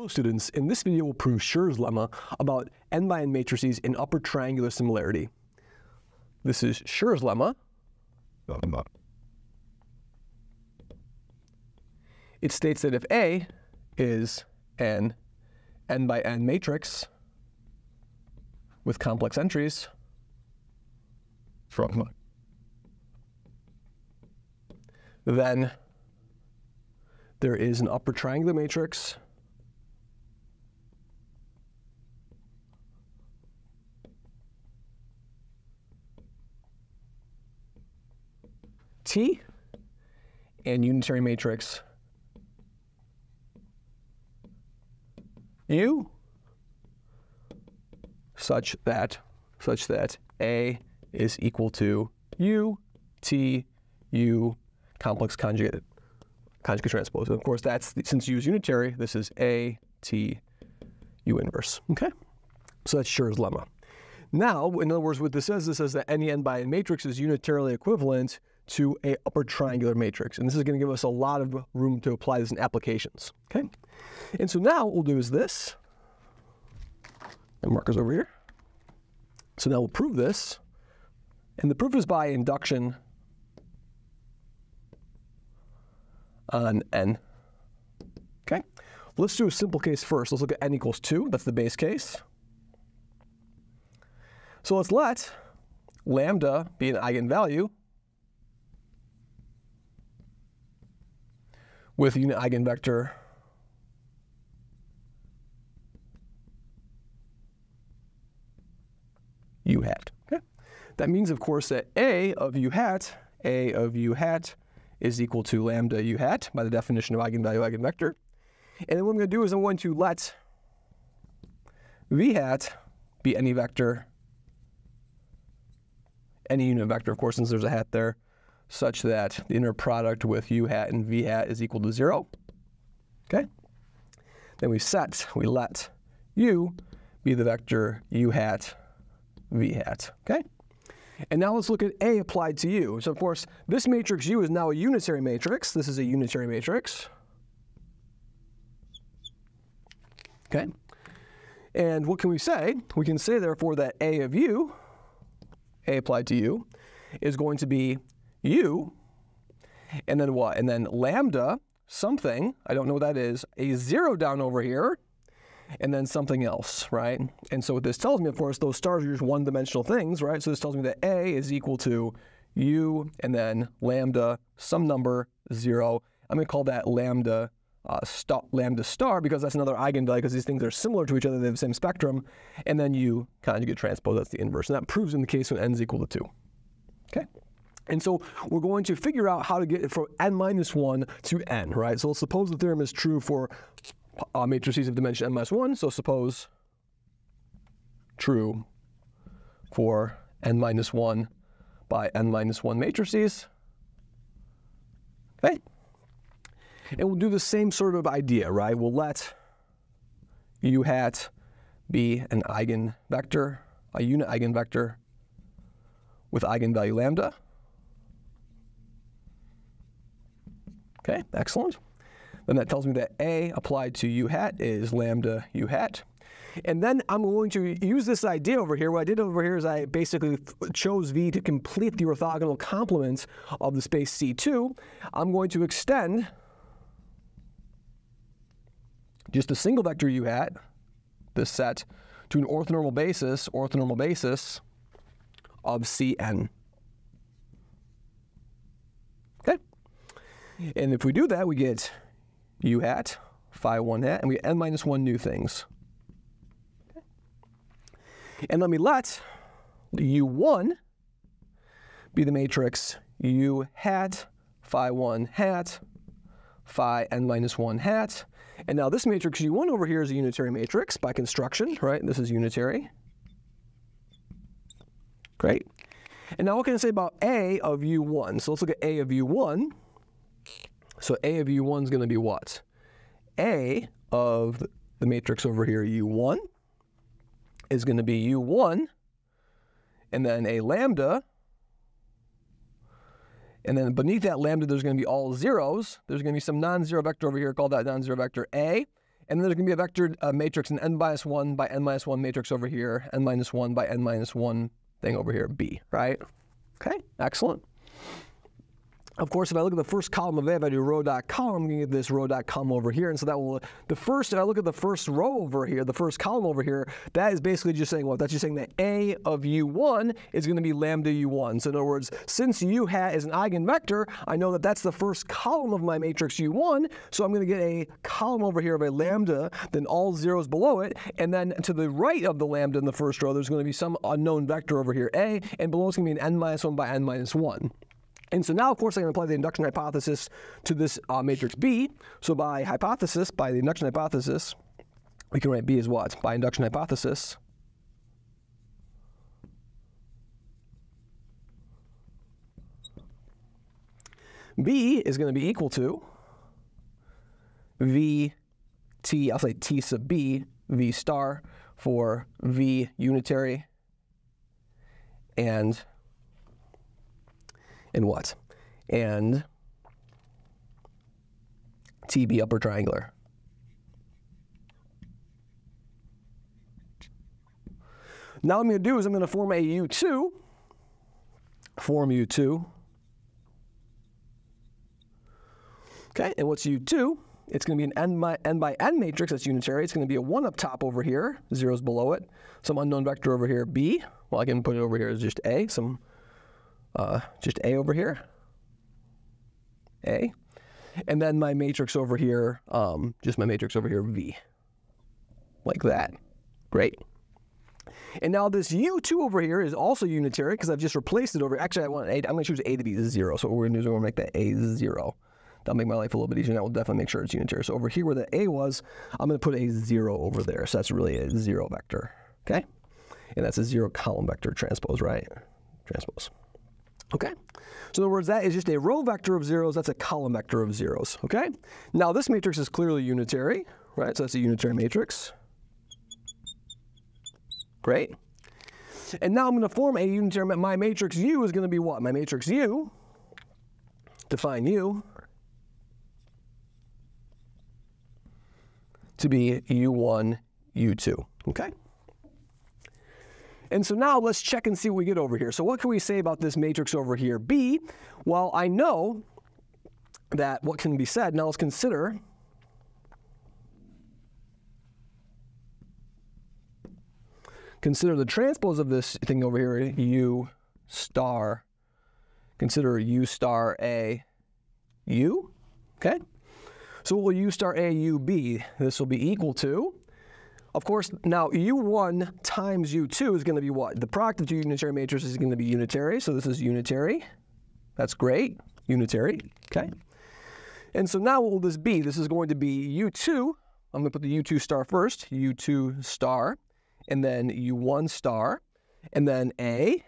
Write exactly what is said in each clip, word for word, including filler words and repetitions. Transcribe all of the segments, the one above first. Hello students, in this video we'll prove Schur's lemma about n by n matrices in upper triangular similarity. This is Schur's lemma. It states that if A is an n by n matrix with complex entries, then there is an upper triangular matrix T and unitary matrix U such that such that A is equal to U T U complex conjugate conjugate transpose. And of course, that's the, since U is unitary, this is A T U inverse. Okay, so that's Schur's lemma. Now, in other words, what this says, this says that any n by n matrix is unitarily equivalent to a upper triangular matrix. And this is going to give us a lot of room to apply this in applications. Okay? And so now what we'll do is this. My marker's over here. So now we'll prove this. And the proof is by induction on n. Okay? Let's do a simple case first. Let's look at n equals two. That's the base case. So let's let lambda be an eigenvalue with unit eigenvector u hat. Okay? That means, of course, that A of u hat, A of u hat is equal to lambda u hat by the definition of eigenvalue eigenvector. And then what I'm going to do is I'm going to let v hat be any vector, any unit vector, of course, since there's a hat there, such that the inner product with u hat and v hat is equal to zero. Okay? Then we set, we let u be the vector u hat, v hat. Okay? And now let's look at A applied to u. So of course, this matrix u is now a unitary matrix. This is a unitary matrix. Okay? And what can we say? We can say, therefore, that A of u, A applied to u, is going to be u, and then what? And then lambda, something, I don't know what that is, a zero down over here, and then something else, right? And so what this tells me, of course, those stars are just one-dimensional things, right? So this tells me that A is equal to u, and then lambda, some number, zero. I'm going to call that lambda uh, star, lambda star, because that's another eigenvalue, because these things are similar to each other, they have the same spectrum, and then u conjugate transpose, that's the inverse. And that proves in the case when n is equal to two. Okay? And so we're going to figure out how to get it from n minus one to n, right? So let's suppose the theorem is true for uh, matrices of dimension n minus one. So suppose true for n minus one by n minus one matrices. Okay? And we'll do the same sort of idea, right? We'll let u hat be an eigenvector, a unit eigenvector with eigenvalue lambda. Okay, excellent. Then that tells me that A applied to u hat is lambda u hat. And then I'm going to use this idea over here. What I did over here is I basically chose V to complete the orthogonal complement of the space C two. I'm going to extend just a single vector u hat, this set, to an orthonormal basis, orthonormal basis of C n. And if we do that, we get u hat, phi one hat, and we get n minus one new things. Okay. And let me let u one be the matrix u hat, phi one hat, phi n minus one hat. And now this matrix u one over here is a unitary matrix by construction, right? This is unitary. Great. And now what can I say about A of u one? So let's look at A of u one. So A of u one is going to be what? A of the matrix over here, u one, is going to be u one, and then a lambda, and then beneath that lambda there's going to be all zeros. There's going to be some non-zero vector over here, call that non-zero vector A, And then there's going to be a vector uh, matrix, an n minus one by n minus one matrix over here, n minus one by n minus one thing over here, B, right? Okay, excellent. Of course, if I look at the first column of A, if I do row dot column, I'm going to get this row dot column over here. And so that will, the first, if I look at the first row over here, the first column over here, that is basically just saying, well, that's just saying that A of U one is going to be lambda U one. So in other words, since U hat is an eigenvector, I know that that's the first column of my matrix U one. So I'm going to get a column over here of a lambda, then all zeros below it. And then to the right of the lambda in the first row, there's going to be some unknown vector over here, A, and below it's going to be an n minus one by n minus one. And so now, of course, I can apply the induction hypothesis to this uh, matrix B. So by hypothesis, by the induction hypothesis, we can write B as what? By induction hypothesis, B is going to be equal to V T, I'll say T sub B, V star for V unitary and And what? And T B upper triangular. Now what I'm going to do is I'm going to form a U two. Form U two. Okay, and what's U two? It's going to be an n by n, by n matrix that's unitary. It's going to be a one up top over here, zeros below it, some unknown vector over here, B. Well, I can put it over here as just A, some Uh, just A over here, A. And then my matrix over here, um, just my matrix over here, V. Like that. Great. And now this U two over here is also unitary because I've just replaced it over here. Actually, I want A, I'm going to choose A to be zero. So what we're going to do is we're going to make that A zero. That'll make my life a little bit easier, and that will definitely make sure it's unitary. So over here where the A was, I'm going to put a zero over there. So that's really a zero vector. Okay? And that's a zero column vector transpose, right? Transpose. Okay, so in other words, that is just a row vector of zeros, that's a column vector of zeros, okay? Now this matrix is clearly unitary, right? So that's a unitary matrix. Great. And now I'm gonna form a unitary, my matrix U is gonna be what? My matrix U, define U to be U one, U two, okay? And so now let's check and see what we get over here. So what can we say about this matrix over here, B? Well, I know that what can be said. Now let's consider consider the transpose of this thing over here, U star. Consider U star A U, okay? So what will U star A U be? This will be equal to, of course, now U one times U two is going to be what? The product of two unitary matrices is going to be unitary. So this is unitary. That's great. Unitary. Okay. And so now what will this be? This is going to be U two. I'm going to put the U two star first. U two star. And then U one star. And then A.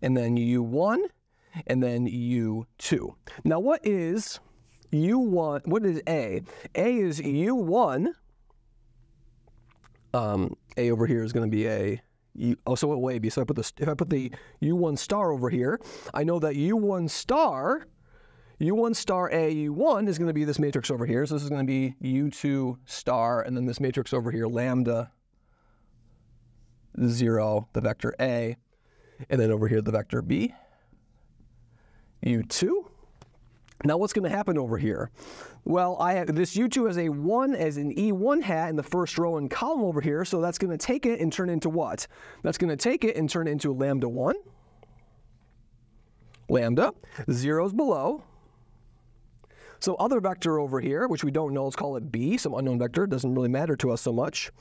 And then U one. And then U two. Now what is U one? What is A? A is U one. Um, A over here is going to be a, U, oh, so what will A be? So I put the, if I put the U one star over here, I know that U one star, U one star A U one is going to be this matrix over here. So this is going to be U two star, and then this matrix over here, lambda, zero, the vector A, and then over here the vector B, U two. Now what's going to happen over here? Well, I have, this U two has a one as an E one hat in the first row and column over here, so that's going to take it and turn into what? That's going to take it and turn it into lambda one, lambda, zeros below. So other vector over here, which we don't know, let's call it B, some unknown vector, doesn't really matter to us so much.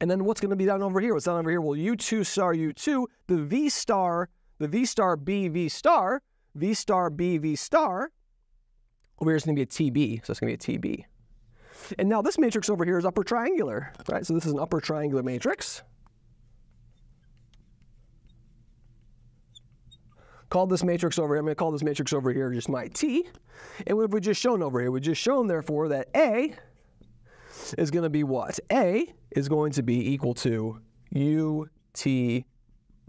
And then what's going to be down over here? What's down over here? Well, U two star U two, the V star, the V star B V star, V star B V star, over here is going to be a T B, so it's going to be a T B. And now this matrix over here is upper triangular, right? So this is an upper triangular matrix. Call this matrix over here, I'm going to call this matrix over here just my T. And what have we just shown over here? We've just shown, therefore, that A is going to be what? A is going to be equal to U T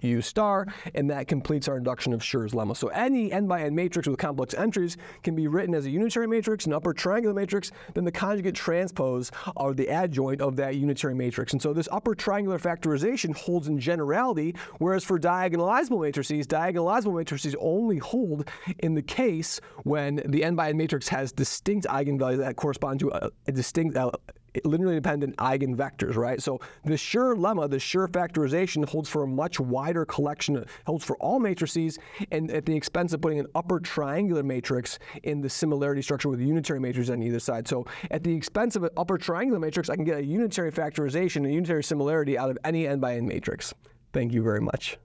U star, and that completes our induction of Schur's lemma. So any n by n matrix with complex entries can be written as a unitary matrix, an upper triangular matrix, then the conjugate transpose are the adjoint of that unitary matrix. And so this upper triangular factorization holds in generality, whereas for diagonalizable matrices, diagonalizable matrices only hold in the case when the n by n matrix has distinct eigenvalues that correspond to a, a distinct uh, linearly independent eigenvectors, right? So the Schur lemma, the Schur factorization, holds for a much wider collection, holds for all matrices, and at the expense of putting an upper triangular matrix in the similarity structure with unitary matrices on either side. So at the expense of an upper triangular matrix, I can get a unitary factorization, a unitary similarity out of any n by n matrix. Thank you very much.